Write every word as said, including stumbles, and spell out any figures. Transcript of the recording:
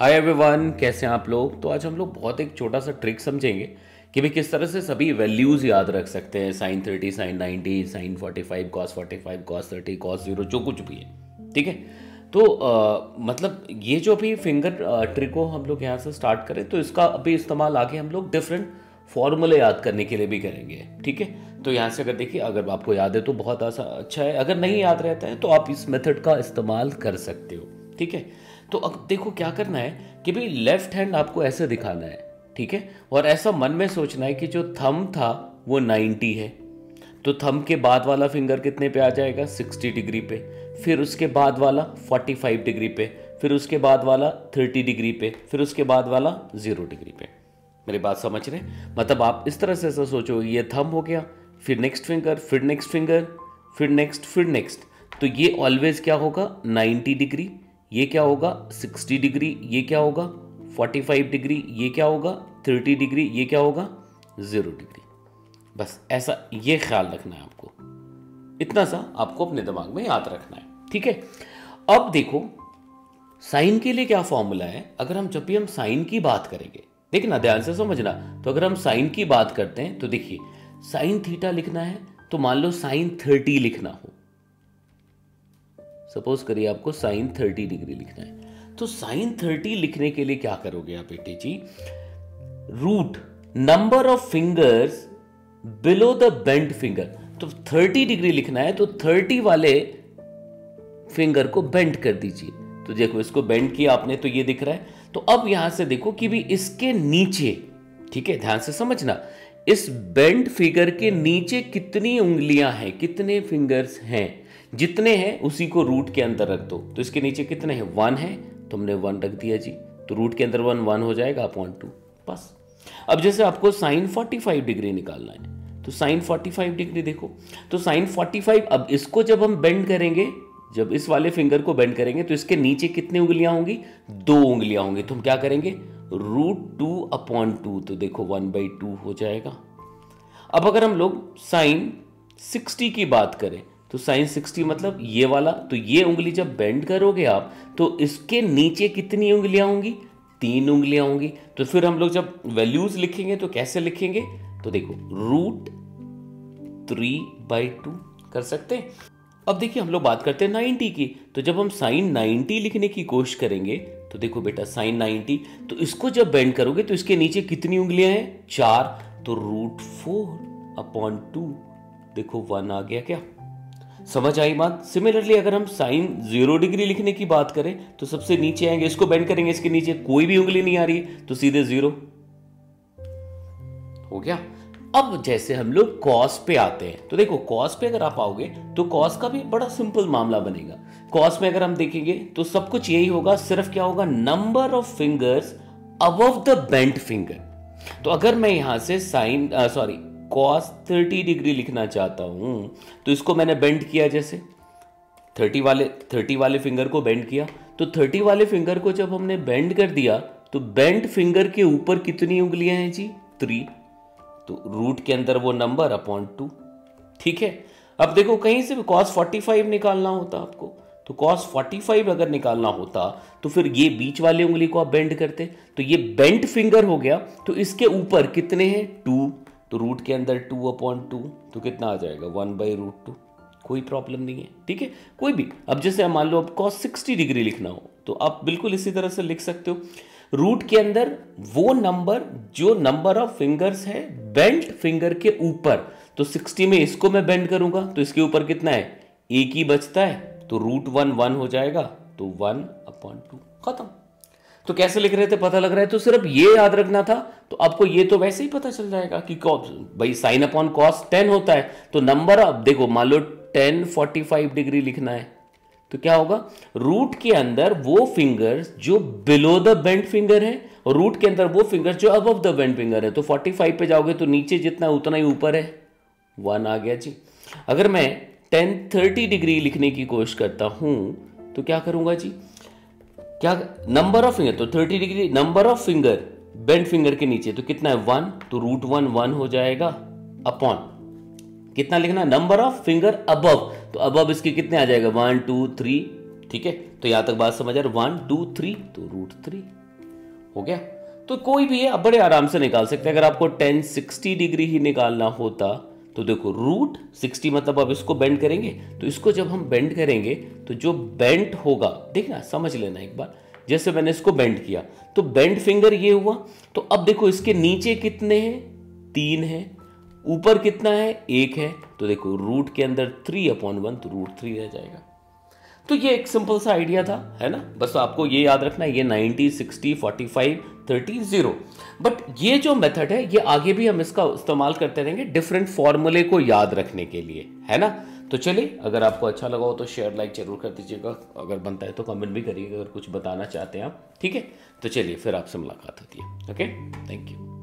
Hi everyone, कैसे हैं आप लोग। तो आज हम लोग बहुत एक छोटा सा ट्रिक समझेंगे कि भी किस तरह से सभी वैल्यूज़ याद रख सकते हैं, sine thirty, sine ninety, sine forty five, cos forty five, cos thirty, cos zero, जो कुछ भी है। ठीक है, तो आ, मतलब ये जो भी फिंगर ट्रिक हो हम लोग यहाँ से स्टार्ट करें, तो इसका अभी इस्तेमाल आगे हम लोग डिफरेंट फॉर्मूले याद करने के लिए भी करेंगे। ठीक है, तो यहाँ से अगर देखिए, अगर आपको याद है तो बहुत आसान अच्छा है, अगर नहीं याद रहता है तो आप इस मेथड का इस्तेमाल कर सकते हो। ठीक है, तो अब देखो क्या करना है कि भाई लेफ्ट हैंड आपको ऐसे दिखाना है, ठीक है, और ऐसा मन में सोचना है कि जो थंब था वो नब्बे है, तो थंब के बाद वाला फिंगर कितने पे आ जाएगा, साठ डिग्री पे, फिर उसके बाद वाला पैंतालीस डिग्री पे, फिर उसके बाद वाला तीस डिग्री पे, फिर उसके बाद वाला जीरो डिग्री पे। मेरी बात समझ रहे हैं? मतलब आप इस तरह से ऐसा सोचो, ये थंब हो गया, फिर नेक्स्ट फिंगर, फिर नेक्स्ट फिंगर, फिर नेक्स्ट, फिर नेक्स्ट, तो ये ऑलवेज क्या होगा, नाइन्टी डिग्री, ये क्या होगा, साठ डिग्री, ये क्या होगा, पैंतालीस डिग्री, ये क्या होगा, तीस डिग्री, ये क्या होगा, जीरो डिग्री। बस ऐसा ये ख्याल रखना है आपको, इतना सा आपको अपने दिमाग में याद रखना है। ठीक है, अब देखो साइन के लिए क्या फॉर्मूला है। अगर हम जब भी हम साइन की बात करेंगे, देखना ध्यान से समझना, तो अगर हम साइन की बात करते हैं तो देखिए साइन थीटा लिखना है, तो मान लो साइन तीस लिखना हो, सपोज करिए आपको साइन तीस डिग्री लिखना है, तो साइन तीस लिखने के लिए क्या करोगे आप बेटे जी, root number of fingers below the bent finger. तो तीस डिग्री लिखना है तो तीस वाले फिंगर को बेंट कर दीजिए, तो देखो इसको बेंट किया आपने तो ये दिख रहा है। तो अब यहां से देखो कि भी इसके नीचे, ठीक है ध्यान से समझना, इस बेंट फिगर के नीचे कितनी उंगलियां हैं, कितने फिंगर्स हैं, जितने हैं उसी को रूट के अंदर रख दो। तो इसके नीचे कितने हैं, वन है, तुमने वन रख दिया जी, तो रूट के अंदर वन वन हो जाएगा अपॉन टू, बस। अब जैसे आपको साइन पैंतालीस डिग्री निकालना है, तो साइन पैंतालीस डिग्री देखो, तो साइन पैंतालीस, अब इसको जब हम बेंड करेंगे, जब इस वाले फिंगर को बेंड करेंगे तो इसके नीचे कितनी उंगलियां होंगी, दो उंगलियां होंगी, तो हम क्या करेंगे, रूट टू अपॉन टू, तो देखो वन बाई टू हो जाएगा। अब अगर हम लोग साइन साठ की बात करें तो साइन साठ मतलब ये वाला, तो ये उंगली जब बेंड करोगे आप तो इसके नीचे कितनी उंगलियां होंगी, तीन उंगलियां होंगी। तो फिर हम लोग जब वैल्यूज लिखेंगे तो कैसे लिखेंगे, तो देखो रूट थ्री बाई टू कर सकते हैं। अब देखिए हम लोग बात करते हैं नब्बे की, तो जब हम साइन नब्बे लिखने की कोशिश करेंगे तो देखो बेटा साइन नब्बे, तो इसको जब बेंड करोगे तो इसके नीचे कितनी उंगलियां हैं, चार, तो रूट फोर अपॉन टू, देखो वन आ गया। क्या समझ आई बात? सिमिलरली अगर हम साइन जीरो डिग्री लिखने की बात करें तो सबसे नीचे आएंगे, इसको बेंड करेंगे, इसके नीचे कोई भी उंगली नहीं आ रही है तो सीधे जीरो हो गया। अब जैसे हम लोग कॉस पे आते हैं तो देखो कॉस पे अगर आप आओगे तो कॉस का भी बड़ा सिंपल मामला बनेगा। कॉस में अगर हम देखेंगे तो सब कुछ यही होगा, सिर्फ क्या होगा, number of fingers above the bent finger. तो अगर मैं यहां से साइन सॉरी कॉस तीस डिग्री लिखना चाहता हूं तो इसको मैंने बेंड किया, जैसे तीस वाले तीस वाले फिंगर को बेंड किया, तो तीस वाले फिंगर को जब हमने बेंड कर दिया तो बेंड फिंगर के ऊपर कितनी उंगलियां हैं जी, थ्री, तो रूट के अंदर वो नंबर अपॉन टू। ठीक है, अब देखो कहीं से भी कॉस पैंतालीस निकालना होता आपको, तो कॉस पैंतालीस अगर निकालना होता तो फिर ये बीच वाली उंगली को आप बेंड करते, तो ये बेंट फिंगर हो गया, तो इसके ऊपर कितने हैं, टू, तो रूट के अंदर टू अपॉन टू, तो कितना आ जाएगा, वन बाई रूट टू, कोई प्रॉब्लम नहीं है। ठीक है, कोई भी, अब जैसे मान लो आपको साठ डिग्री लिखना हो तो आप बिल्कुल इसी तरह से लिख सकते हो, रूट के अंदर वो नंबर जो नंबर ऑफ फिंगर्स है बेंट फिंगर के ऊपर, तो साठ में इसको मैं बेंड करूंगा तो इसके ऊपर कितना है, एक ही बचता है, तो रूट वन वन हो जाएगा, तो वन अपॉन टू, खत्म। तो कैसे लिख रहे थे पता लग रहा है, तो सिर्फ ये याद रखना था, तो आपको ये तो वैसे ही पता चल जाएगा कि भाई साइन अपॉन कॉस टेन होता है, तो नंबर अब देखो मान लो टेन फोर्टी फाइव डिग्री लिखना है तो क्या होगा, रूट के अंदर वो फिंगर्स जो बिलो द बेंट फिंगर है और रूट के अंदर वो फिंगर जो अबव द बेंट फिंगर है, तो फोर्टी फाइव पे जाओगे तो नीचे जितना उतना ही ऊपर है, वन आ गया जी। अगर मैं टेन थर्टी डिग्री लिखने की कोशिश करता हूं तो क्या करूंगा जी, क्या नंबर ऑफ फिंगर, तो तीस degree number of finger bent finger के नीचे, तो कितना है, वन, तो रूट वन वन हो जाएगा अपॉन कितना लिखना, नंबर ऑफ फिंगर अबव, तो अबव इसके कितने आ जाएगा, वन टू थ्री। ठीक है, तो यहां तक बात समझ आ रही, वन टू थ्री, तो रूट थ्री हो गया। तो कोई भी है आप बड़े आराम से निकाल सकते हैं। अगर आपको टेन सिक्सटी डिग्री ही निकालना होता तो देखो रूट सिक्सटी मतलब अब इसको बेंड करेंगे, तो इसको जब हम बेंड करेंगे तो जो बेंड होगा देखना समझ लेना एक बार, जैसे मैंने इसको बेंड किया तो बेंड फिंगर ये हुआ। तो अब देखो इसके नीचे कितने हैं, तीन है, ऊपर कितना है, एक है। तो देखो रूट के अंदर थ्री अपॉन वन तो रूट थ्री रह जाएगा। तो ये एक सिंपल सा आइडिया था, है ना। बस आपको ये याद रखना है ये ninety, sixty, forty five, thirty, zero. But ये जो मेथड है ये आगे भी हम इसका इस्तेमाल करते रहेंगे डिफरेंट फॉर्मूले को याद रखने के लिए, है ना। तो चलिए, अगर आपको अच्छा लगा हो तो शेयर लाइक जरूर कर दीजिएगा, अगर बनता है तो कमेंट भी करिएगा अगर कुछ बताना चाहते हैं आप, ठीक है। तो चलिए फिर आपसे मुलाकात होती है। Okay, thank you.